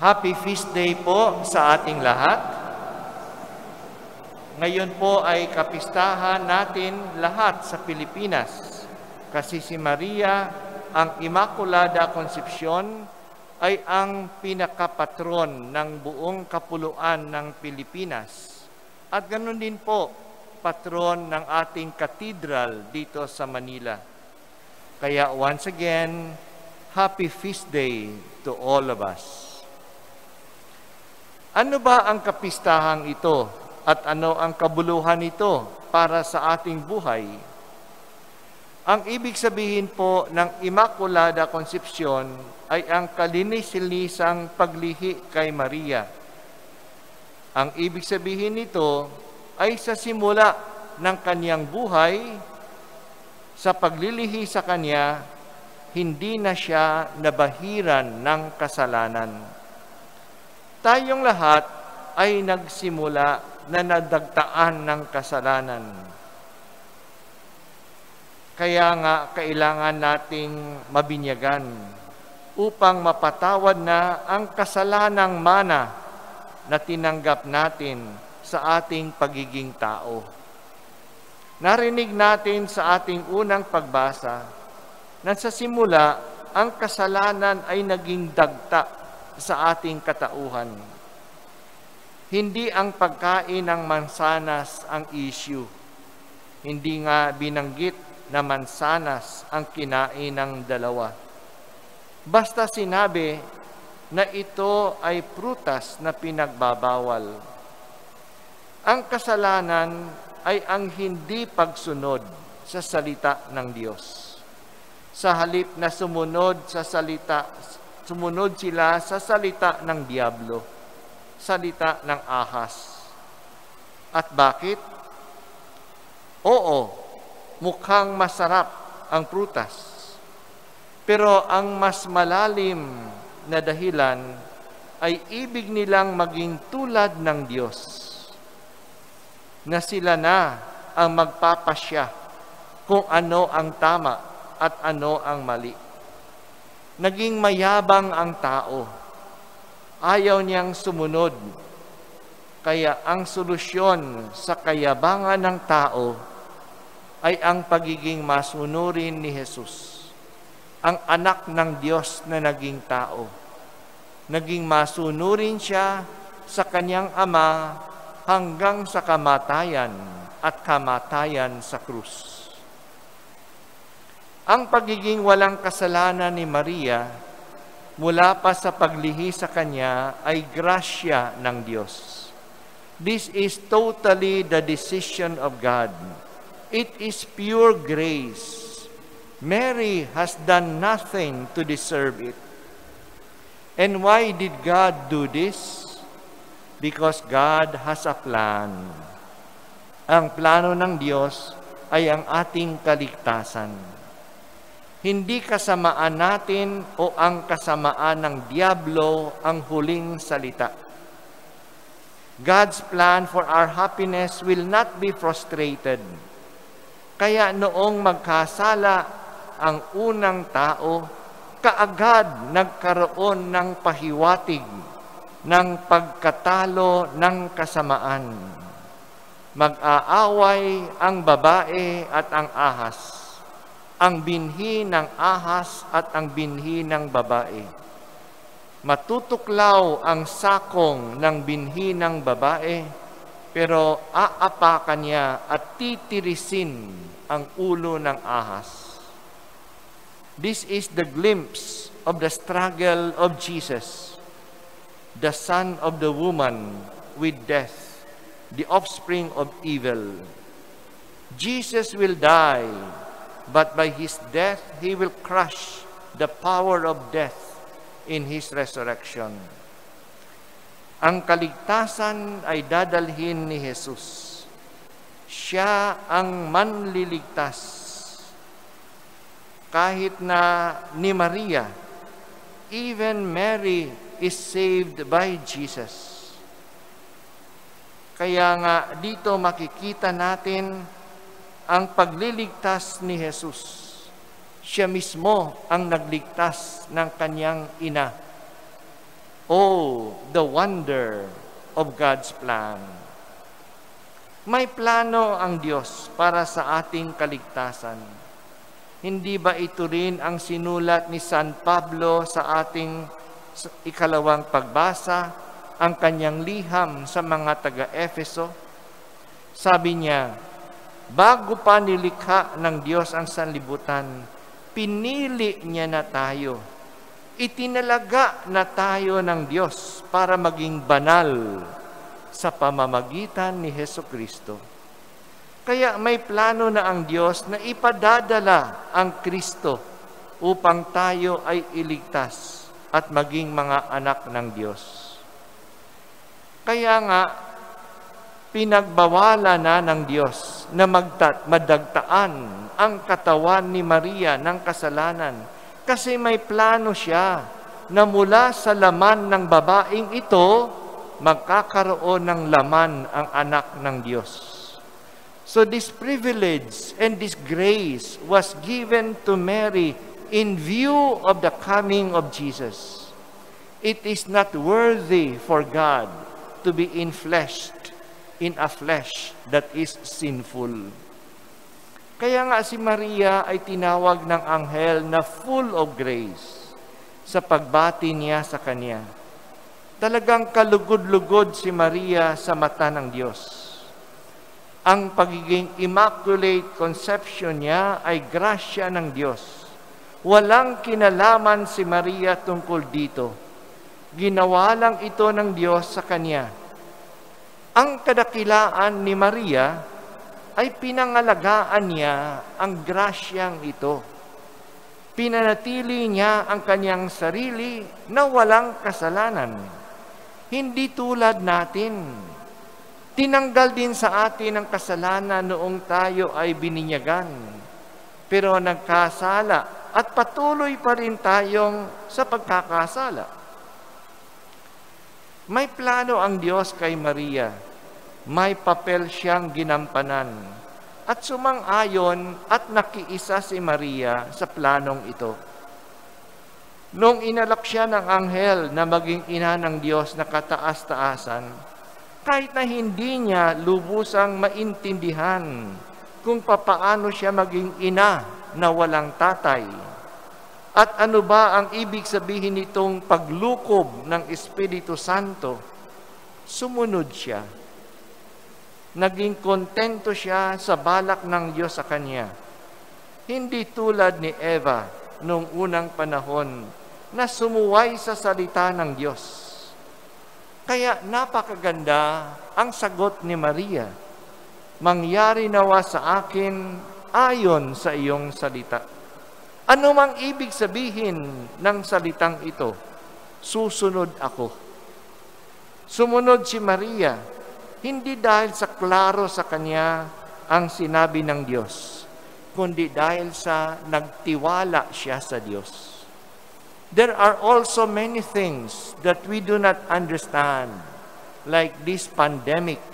Happy Feast Day po sa ating lahat. Ngayon po ay kapistahan natin lahat sa Pilipinas kasi si Maria, ang Immaculada Concepcion, ay ang pinakapatron ng buong kapuluan ng Pilipinas. At ganoon din po, patron ng ating katedral dito sa Manila. Kaya once again, Happy Feast Day to all of us. Ano ba ang kapistahang ito at ano ang kabuluhan nito para sa ating buhay? Ang ibig sabihin po ng Immaculada Concepcion ay ang kalinis-linisang paglihi kay Maria. Ang ibig sabihin nito ay sa simula ng kanyang buhay, sa paglilihi sa kanya, hindi na siya nabahiran ng kasalanan. Tayong lahat ay nagsimula na nadagtaan ng kasalanan. Kaya nga kailangan nating mabinyagan upang mapatawad na ang kasalanang mana na tinanggap natin sa ating pagiging tao. Narinig natin sa ating unang pagbasa na sa simula ang kasalanan ay naging dagta sa ating katauhan. Hindi ang pagkain ng mansanas ang issue. Hindi nga binanggit na mansanas ang kinain ng dalawa. Basta sinabi na ito ay prutas na pinagbabawal. Ang kasalanan ay ang hindi pagsunod sa salita ng Diyos. Sa halip na sumunod sila sa salita ng Diablo, salita ng ahas. At bakit? Oo, mukhang masarap ang prutas. Pero ang mas malalim na dahilan ay ibig nilang maging tulad ng Diyos, na sila na ang magpapasya kung ano ang tama at ano ang mali. Naging mayabang ang tao. Ayaw niyang sumunod. Kaya ang solusyon sa kayabangan ng tao ay ang pagiging masunurin ni Jesus, ang anak ng Diyos na naging tao. Naging masunurin siya sa kanyang ama hanggang sa kamatayan at kamatayan sa krus. Ang pagiging walang kasalanan ni Maria mula pa sa paglihi sa kanya ay grasya ng Diyos. This is totally the decision of God. It is pure grace. Mary has done nothing to deserve it. And why did God do this? Because God has a plan. Ang plano ng Diyos ay ang ating kaligtasan. Hindi kasamaan natin o ang kasamaan ng Diablo ang huling salita. God's plan for our happiness will not be frustrated. Kaya noong magkasala ang unang tao, kaagad nagkaroon ng pahiwatig ng pagkatalo ng kasamaan. Mag-aaway ang babae at ang ahas, ang binhi ng ahas at ang binhi ng babae. Matutuklaw ang sakong ng binhi ng babae, pero aapakan niya at titirisin ang ulo ng ahas. This is the glimpse of the struggle of Jesus, the son of the woman with death, the offspring of evil. Jesus will die, but by His death, He will crush the power of death in His resurrection. Ang kaligtasan ay dadalhin ni Jesus. Siya ang manliligtas. Kahit na ni Maria, even Mary is saved by Jesus. Kaya nga dito makikita natin ang pagliligtas ni Jesus. Siya mismo ang nagligtas ng kanyang ina. Oh, the wonder of God's plan. May plano ang Diyos para sa ating kaligtasan. Hindi ba ito rin ang sinulat ni San Pablo sa ating ikalawang pagbasa, ang kanyang liham sa mga taga-Efeso? Sabi niya, bago pa nilikha ng Diyos ang sanlibutan, pinili niya na tayo. Itinalaga na tayo ng Diyos para maging banal sa pamamagitan ni Jesucristo. Kaya may plano na ang Diyos na ipadadala ang Kristo upang tayo ay iligtas at maging mga anak ng Diyos. Kaya nga, pinagbawala na ng Diyos na madagtaan ang katawan ni Maria ng kasalanan, kasi may plano siya na mula sa laman ng babaeng ito, magkakaroon ng laman ang anak ng Diyos. So this privilege and this grace was given to Mary in view of the coming of Jesus. It is not worthy for God to be enfleshed in a flesh that is sinful. Kaya nga si Maria ay tinawag ng anghel na full of grace sa pagbati niya sa kanya. Talagang kalugod-lugod si Maria sa mata ng Diyos. Ang pagiging Immaculate Conception niya ay grasya ng Diyos. Walang kinalaman si Maria tungkol dito. Ginawa lang ito ng Diyos sa kanya. Ang kadakilaan ni Maria ay pinangalagaan niya ang grasyang ito. Pinanatili niya ang kanyang sarili na walang kasalanan. Hindi tulad natin. Tinanggal din sa atin ang kasalanan noong tayo ay bininyagan. Pero nagkasala at patuloy pa rin tayong sa pagkakasala. May plano ang Diyos kay Maria. May papel siyang ginampanan at sumang-ayon at nakiisa si Maria sa planong ito. Nung inalak siya ng anghel na maging ina ng Diyos na kataas-taasan, kahit na hindi niya lubusang maintindihan kung papaano siya maging ina na walang tatay at ano ba ang ibig sabihin nitong paglukob ng Espiritu Santo, sumunod siya. Naging kontento siya sa balak ng Diyos sa kanya. Hindi tulad ni Eva noong unang panahon na sumuway sa salita ng Diyos. Kaya napakaganda ang sagot ni Maria. Mangyari nawa sa akin ayon sa iyong salita. Ano mang ibig sabihin ng salitang ito? Susunod ako. Sumunod si Maria. Hindi dahil sa klaro sa kanya ang sinabi ng Diyos, kundi dahil sa nagtiwala siya sa Diyos. There are also many things that we do not understand, like this pandemic,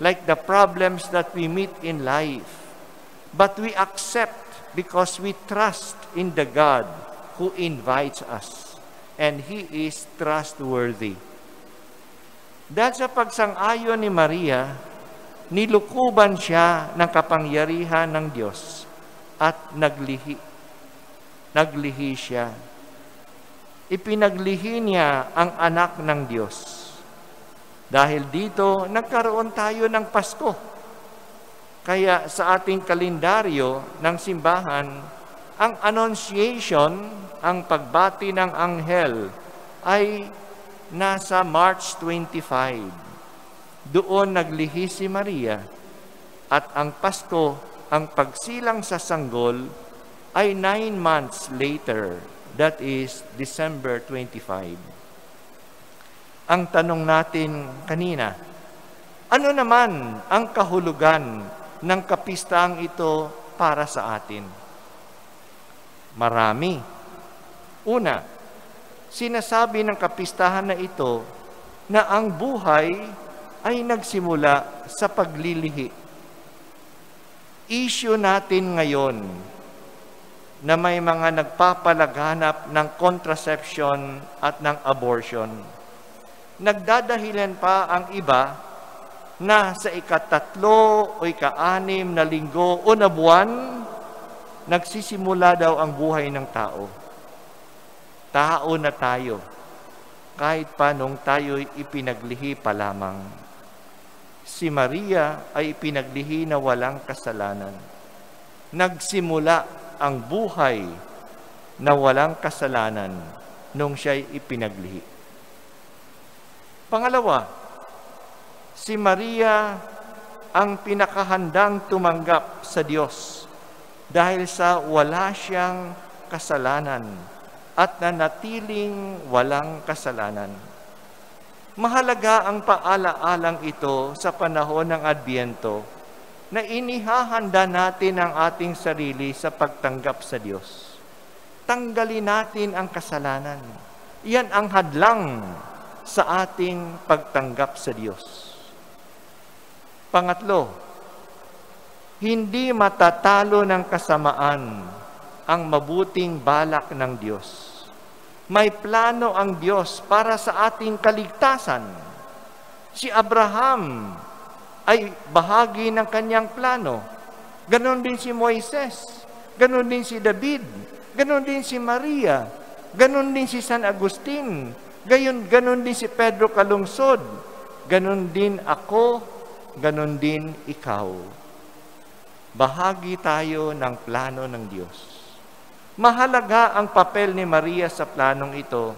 like the problems that we meet in life. But we accept because we trust in the God who invites us, and He is trustworthy. Dahil sa pagsang-ayon ni Maria, nilukuban siya ng kapangyarihan ng Diyos at naglihi. Naglihi siya. Ipinaglihi niya ang anak ng Diyos. Dahil dito, nagkaroon tayo ng Pasko. Kaya sa ating kalendaryo ng simbahan, ang Annunciation, ang pagbati ng anghel, ay nasa March 25. Doon naglihi si Maria at ang Pasko, ang pagsilang sa sanggol ay 9 months later. That is December 25. Ang tanong natin kanina, ano naman ang kahulugan ng kapistaang ito para sa atin? Marami. Una, sinasabi ng kapistahan na ito na ang buhay ay nagsimula sa paglilihi. Issue natin ngayon na may mga nagpapalaganap ng contraception at ng abortion. nagdadahilan pa ang iba na sa ika-3 o ika-6 na linggo o na buwan, nagsisimula daw ang buhay ng tao. Tao na tayo, kahit pa nung tayo'y ipinaglihi pa lamang. Si Maria ay ipinaglihi na walang kasalanan. Nagsimula ang buhay na walang kasalanan nung siya'y ipinaglihi. Pangalawa, si Maria ang pinakahandang tumanggap sa Diyos dahil sa wala siyang kasalanan at nanatiling walang kasalanan. Mahalaga ang paala-alang ito sa panahon ng Adbyento na inihahanda natin ang ating sarili sa pagtanggap sa Diyos. Tanggalin natin ang kasalanan. Iyan ang hadlang sa ating pagtanggap sa Diyos. Pangatlo, hindi matatalo ng kasamaan ang mabuting balak ng Diyos. May plano ang Diyos para sa ating kaligtasan. Si Abraham ay bahagi ng kanyang plano. Ganon din si Moisés. Ganon din si David. Ganon din si Maria. Ganon din si San Agustín. Ganon din si Pedro Kalungsod. Ganon din ako. Ganon din ikaw. Bahagi tayo ng plano ng Diyos. Mahalaga ang papel ni Maria sa planong ito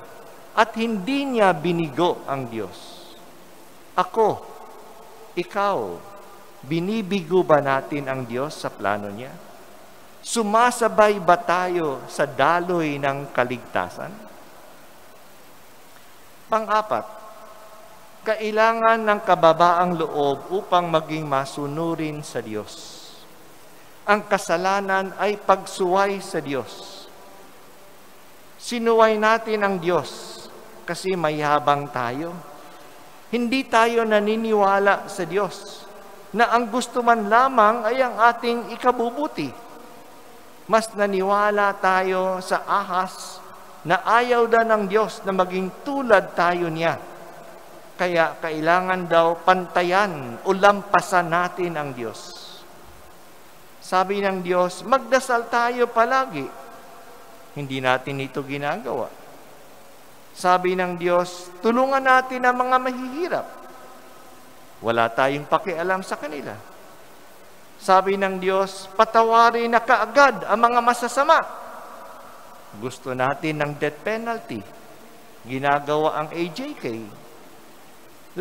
at hindi niya binigo ang Diyos. Ako, ikaw, binibigo ba natin ang Diyos sa plano niya? Sumasabay ba tayo sa daloy ng kaligtasan? Pang-apat, kailangan ng kababaang loob upang maging masunurin sa Diyos. Ang kasalanan ay pagsuway sa Diyos. Sinuway natin ang Diyos kasi mayabang tayo. Hindi tayo naniniwala sa Diyos na ang gusto man lamang ay ang ating ikabubuti. Mas naniwala tayo sa ahas na ayaw na ng Diyos na maging tulad tayo niya. Kaya kailangan daw pantayan o lampasan natin ang Diyos. Sabi ng Diyos, magdasal tayo palagi. Hindi natin ito ginagawa. Sabi ng Diyos, tulungan natin ang mga mahihirap. Wala tayong pakialam sa kanila. Sabi ng Diyos, patawarin na kaagad ang mga masasama. Gusto natin ng death penalty. Ginagawa ang AJK.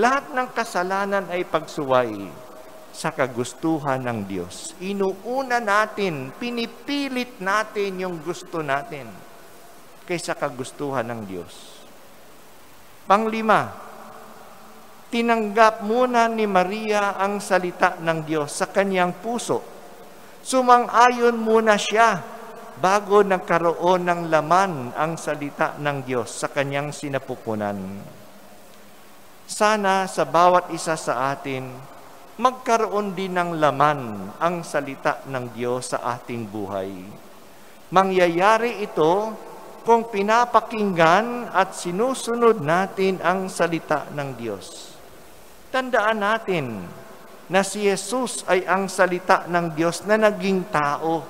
Lahat ng kasalanan ay pagsuway sa kagustuhan ng Diyos. Inuuna natin, pinipilit natin yung gusto natin kaysa kagustuhan ng Diyos. Panglima, tinanggap muna ni Maria ang salita ng Diyos sa kanyang puso. Sumang-ayon muna siya bago nagkaroon ng laman ang salita ng Diyos sa kanyang sinapupunan. Sana sa bawat isa sa atin, magkaroon din ng laman ang salita ng Diyos sa ating buhay. Mangyayari ito kung pinapakinggan at sinusunod natin ang salita ng Diyos. Tandaan natin na si Jesus ay ang salita ng Diyos na naging tao.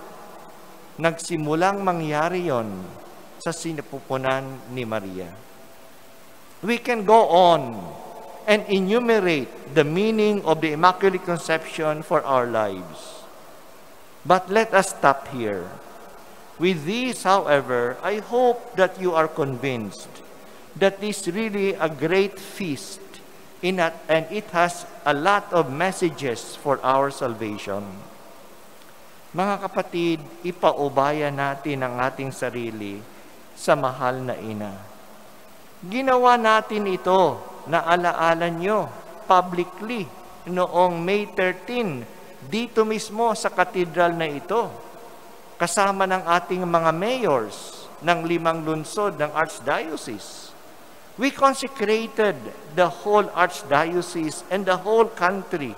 Nagsimulang mangyari yon sa sinapupunan ni Maria. We can go on and enumerate the meaning of the Immaculate Conception for our lives. But let us stop here. With this, however, I hope that you are convinced that this is really a great feast and it has a lot of messages for our salvation. Mga kapatid, ipaubaya natin ang ating sarili sa mahal na ina. Ginawa natin ito, naalaala nyo, publicly noong May 13, dito mismo sa katedral na ito, kasama ng ating mga mayors ng 5 lungsod ng Archdiocese. We consecrated the whole Archdiocese and the whole country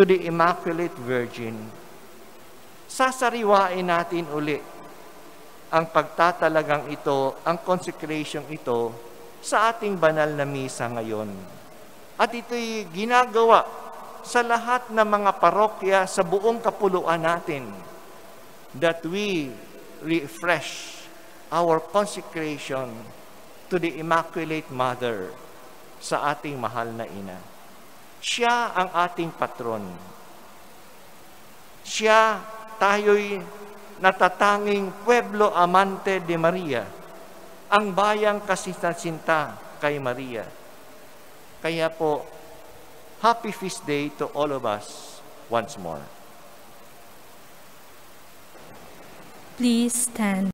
to the Immaculate Virgin. Sasariwain natin uli ang pagtatalagang ito, ang consecration ito sa ating banal na misa ngayon. At ito'y ginagawa sa lahat ng mga parokya sa buong kapuluan natin, that we refresh our consecration to the Immaculate Mother, sa ating mahal na ina. Siya ang ating patron. Siya, tayo'y natatanging Pueblo Amante de María, ang bayang kasintasinta kay Maria. Kaya po, Happy Feast Day to all of us once more. Please stand.